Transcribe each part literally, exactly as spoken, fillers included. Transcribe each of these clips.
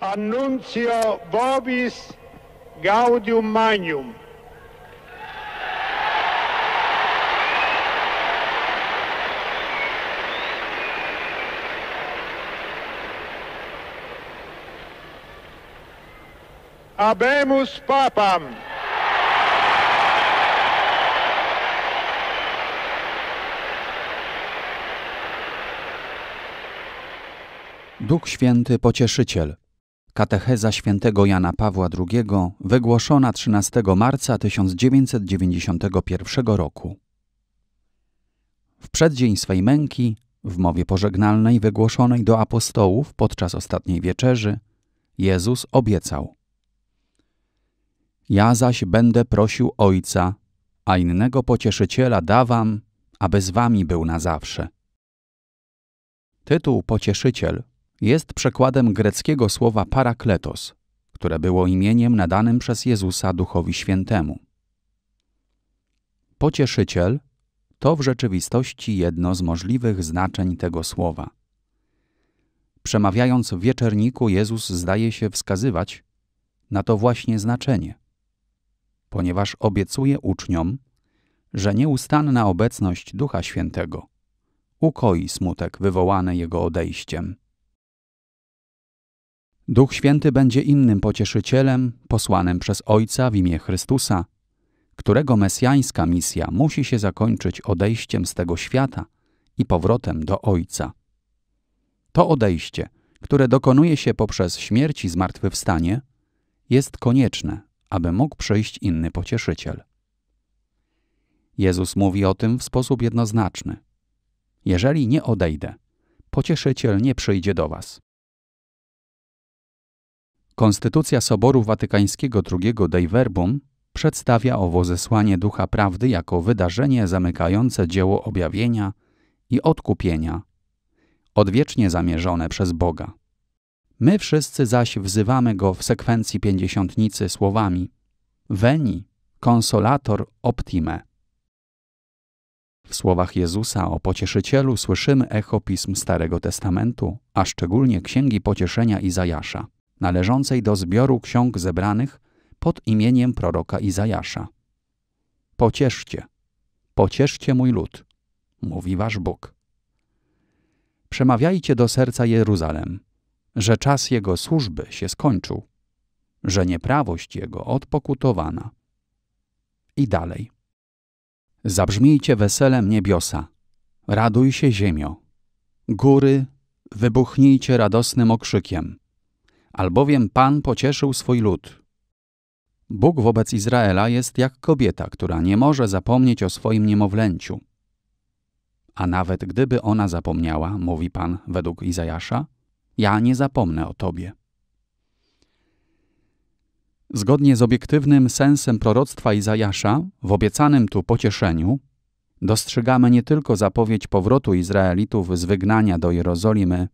Annuncio vobis gaudium magnum. Habemus papam. Duch Święty Pocieszyciel. Katecheza świętego Jana Pawła drugiego wygłoszona trzynastego marca tysiąc dziewięćset dziewięćdziesiątego pierwszego roku. W przeddzień swej męki, w mowie pożegnalnej wygłoszonej do apostołów podczas ostatniej wieczerzy, Jezus obiecał: Ja zaś będę prosił Ojca, a innego Pocieszyciela dawam, aby z wami był na zawsze. Tytuł Pocieszyciel jest przekładem greckiego słowa parakletos, które było imieniem nadanym przez Jezusa Duchowi Świętemu. Pocieszyciel to w rzeczywistości jedno z możliwych znaczeń tego słowa. Przemawiając w wieczerniku, Jezus zdaje się wskazywać na to właśnie znaczenie, ponieważ obiecuje uczniom, że nieustanna obecność Ducha Świętego ukoi smutek wywołany Jego odejściem. Duch Święty będzie innym Pocieszycielem posłanym przez Ojca w imię Chrystusa, którego mesjańska misja musi się zakończyć odejściem z tego świata i powrotem do Ojca. To odejście, które dokonuje się poprzez śmierć i zmartwychwstanie, jest konieczne, aby mógł przyjść inny Pocieszyciel. Jezus mówi o tym w sposób jednoznaczny. Jeżeli nie odejdę, Pocieszyciel nie przyjdzie do was. Konstytucja Soboru Watykańskiego drugiego Dei Verbum przedstawia owo zesłanie Ducha Prawdy jako wydarzenie zamykające dzieło objawienia i odkupienia, odwiecznie zamierzone przez Boga. My wszyscy zaś wzywamy Go w sekwencji pięćdziesiątnicy słowami Veni, Consolator Optime. W słowach Jezusa o Pocieszycielu słyszymy echo pism Starego Testamentu, a szczególnie Księgi Pocieszenia Izajasza, należącej do zbioru ksiąg zebranych pod imieniem proroka Izajasza. Pocieszcie, pocieszcie mój lud, mówi wasz Bóg. Przemawiajcie do serca Jeruzalem, że czas jego służby się skończył, że nieprawość jego odpokutowana. I dalej. Zabrzmijcie weselem niebiosa, raduj się ziemio, góry wybuchnijcie radosnym okrzykiem, albowiem Pan pocieszył swój lud. Bóg wobec Izraela jest jak kobieta, która nie może zapomnieć o swoim niemowlęciu. A nawet gdyby ona zapomniała, mówi Pan według Izajasza, ja nie zapomnę o tobie. Zgodnie z obiektywnym sensem proroctwa Izajasza, w obiecanym tu pocieszeniu, dostrzegamy nie tylko zapowiedź powrotu Izraelitów z wygnania do Jerozolimy,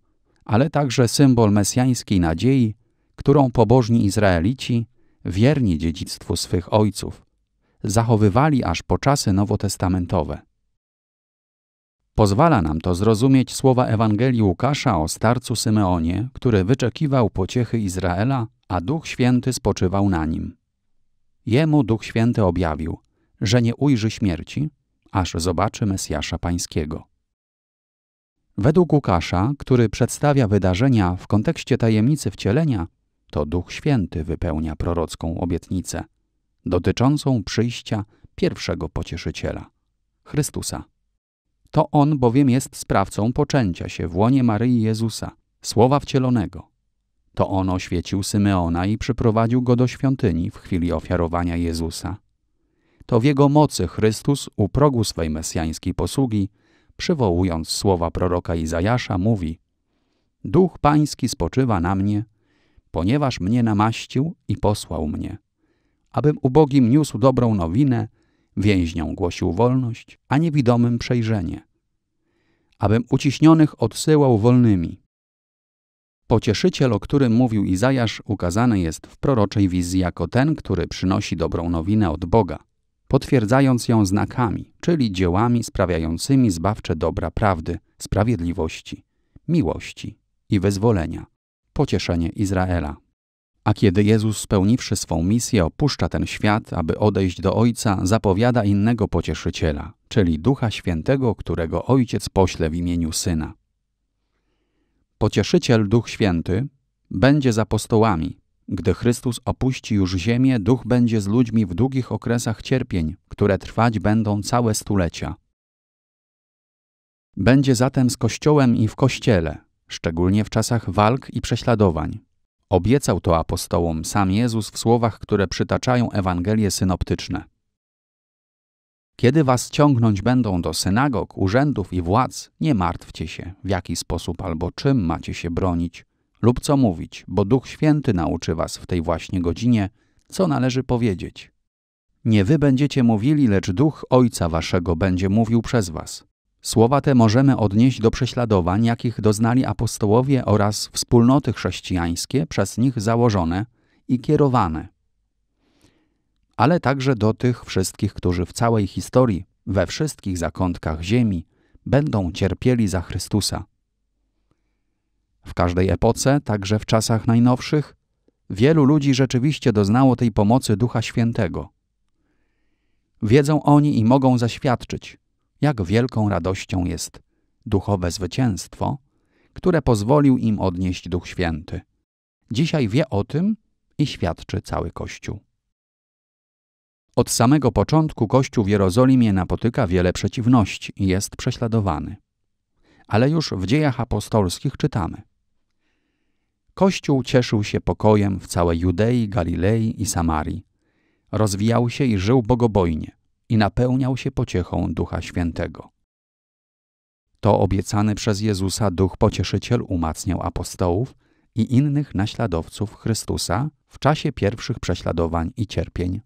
ale także symbol mesjańskiej nadziei, którą pobożni Izraelici, wierni dziedzictwu swych ojców, zachowywali aż po czasy nowotestamentowe. Pozwala nam to zrozumieć słowa Ewangelii Łukasza o starcu Symeonie, który wyczekiwał pociechy Izraela, a Duch Święty spoczywał na nim. Jemu Duch Święty objawił, że nie ujrzy śmierci, aż zobaczy Mesjasza Pańskiego. Według Łukasza, który przedstawia wydarzenia w kontekście tajemnicy wcielenia, to Duch Święty wypełnia prorocką obietnicę dotyczącą przyjścia pierwszego Pocieszyciela, Chrystusa. To On bowiem jest sprawcą poczęcia się w łonie Maryi Jezusa, Słowa Wcielonego. To On oświecił Symeona i przyprowadził go do świątyni w chwili ofiarowania Jezusa. To w Jego mocy Chrystus u progu swej mesjańskiej posługi, przywołując słowa proroka Izajasza, mówi: Duch Pański spoczywa na mnie, ponieważ mnie namaścił i posłał mnie, abym ubogim niósł dobrą nowinę, więźniom głosił wolność, a niewidomym przejrzenie, abym uciśnionych odsyłał wolnymi. Pocieszyciel, o którym mówił Izajasz, ukazany jest w proroczej wizji jako ten, który przynosi dobrą nowinę od Boga, potwierdzając ją znakami, czyli dziełami sprawiającymi zbawcze dobra prawdy, sprawiedliwości, miłości i wyzwolenia, pocieszenie Izraela. A kiedy Jezus, spełniwszy swą misję, opuszcza ten świat, aby odejść do Ojca, zapowiada innego Pocieszyciela, czyli Ducha Świętego, którego Ojciec pośle w imieniu Syna. Pocieszyciel, Duch Święty, będzie z apostołami. Gdy Chrystus opuści już ziemię, Duch będzie z ludźmi w długich okresach cierpień, które trwać będą całe stulecia. Będzie zatem z Kościołem i w Kościele, szczególnie w czasach walk i prześladowań. Obiecał to apostołom sam Jezus w słowach, które przytaczają Ewangelie synoptyczne. Kiedy was ciągnąć będą do synagog, urzędów i władz, nie martwcie się, w jaki sposób albo czym macie się bronić lub co mówić, bo Duch Święty nauczy was w tej właśnie godzinie, co należy powiedzieć. Nie wy będziecie mówili, lecz Duch Ojca waszego będzie mówił przez was. Słowa te możemy odnieść do prześladowań, jakich doznali apostołowie oraz wspólnoty chrześcijańskie przez nich założone i kierowane, ale także do tych wszystkich, którzy w całej historii, we wszystkich zakątkach ziemi, będą cierpieli za Chrystusa. W każdej epoce, także w czasach najnowszych, wielu ludzi rzeczywiście doznało tej pomocy Ducha Świętego. Wiedzą oni i mogą zaświadczyć, jak wielką radością jest duchowe zwycięstwo, które pozwolił im odnieść Duch Święty. Dzisiaj wie o tym i świadczy cały Kościół. Od samego początku Kościół w Jerozolimie napotyka wiele przeciwności i jest prześladowany. Ale już w Dziejach Apostolskich czytamy: Kościół cieszył się pokojem w całej Judei, Galilei i Samarii. Rozwijał się i żył bogobojnie i napełniał się pociechą Ducha Świętego. To obiecany przez Jezusa Duch Pocieszyciel umacniał apostołów i innych naśladowców Chrystusa w czasie pierwszych prześladowań i cierpień,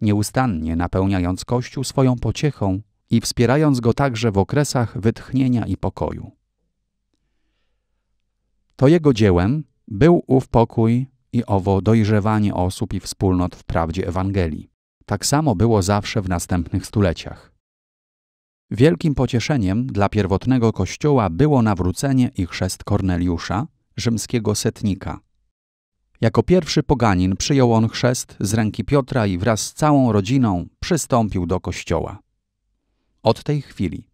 nieustannie napełniając Kościół swoją pociechą i wspierając go także w okresach wytchnienia i pokoju. To jego dziełem był ów pokój i owo dojrzewanie osób i wspólnot w prawdzie Ewangelii. Tak samo było zawsze w następnych stuleciach. Wielkim pocieszeniem dla pierwotnego Kościoła było nawrócenie i chrzest Korneliusza, rzymskiego setnika. Jako pierwszy poganin przyjął on chrzest z ręki Piotra i wraz z całą rodziną przystąpił do Kościoła. Od tej chwili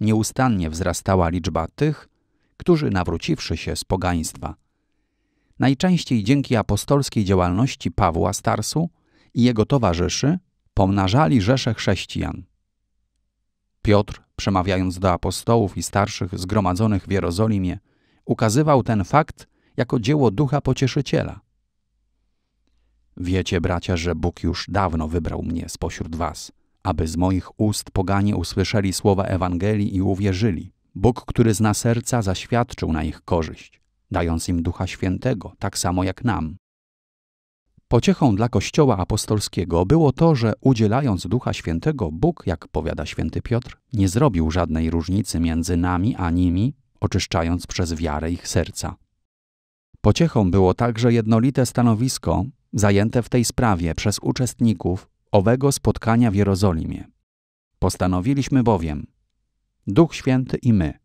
nieustannie wzrastała liczba tych, którzy nawróciwszy się z pogaństwa, najczęściej dzięki apostolskiej działalności Pawła Starsu i jego towarzyszy, pomnażali rzesze chrześcijan. Piotr, przemawiając do apostołów i starszych zgromadzonych w Jerozolimie, ukazywał ten fakt jako dzieło Ducha Pocieszyciela. Wiecie, bracia, że Bóg już dawno wybrał mnie spośród was, aby z moich ust poganie usłyszeli słowa Ewangelii i uwierzyli. Bóg, który zna serca, zaświadczył na ich korzyść, dając im Ducha Świętego, tak samo jak nam. Pociechą dla Kościoła apostolskiego było to, że udzielając Ducha Świętego, Bóg, jak powiada święty Piotr, nie zrobił żadnej różnicy między nami a nimi, oczyszczając przez wiarę ich serca. Pociechą było także jednolite stanowisko zajęte w tej sprawie przez uczestników owego spotkania w Jerozolimie. Postanowiliśmy bowiem, Duch Święty i my.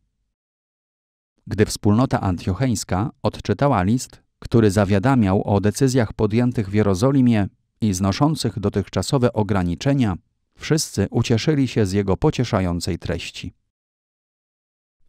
Gdy wspólnota antiocheńska odczytała list, który zawiadamiał o decyzjach podjętych w Jerozolimie i znoszących dotychczasowe ograniczenia, wszyscy ucieszyli się z jego pocieszającej treści.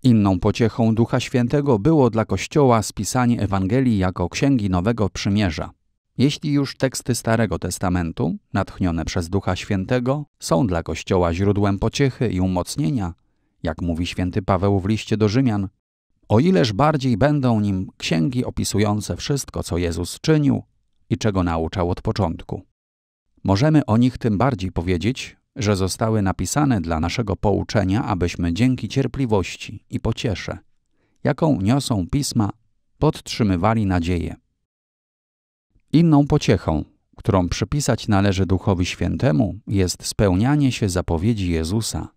Inną pociechą Ducha Świętego było dla Kościoła spisanie Ewangelii jako Księgi Nowego Przymierza. Jeśli już teksty Starego Testamentu, natchnione przez Ducha Świętego, są dla Kościoła źródłem pociechy i umocnienia, jak mówi święty Paweł w liście do Rzymian, o ileż bardziej będą nim księgi opisujące wszystko, co Jezus czynił i czego nauczał od początku. Możemy o nich tym bardziej powiedzieć, że zostały napisane dla naszego pouczenia, abyśmy dzięki cierpliwości i pociesze, jaką niosą Pisma, podtrzymywali nadzieję. Inną pociechą, którą przypisać należy Duchowi Świętemu, jest spełnianie się zapowiedzi Jezusa,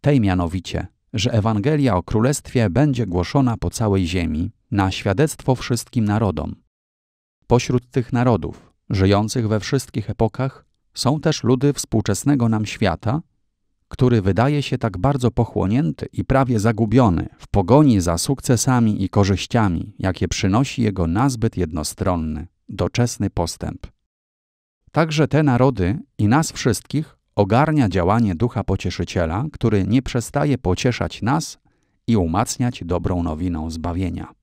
tej mianowicie, że Ewangelia o Królestwie będzie głoszona po całej ziemi na świadectwo wszystkim narodom. Pośród tych narodów, żyjących we wszystkich epokach, są też ludy współczesnego nam świata, który wydaje się tak bardzo pochłonięty i prawie zagubiony w pogoni za sukcesami i korzyściami, jakie przynosi jego nazbyt jednostronny, doczesny postęp. Także te narody i nas wszystkich ogarnia działanie Ducha Pocieszyciela, który nie przestaje pocieszać nas i umacniać dobrą nowiną zbawienia.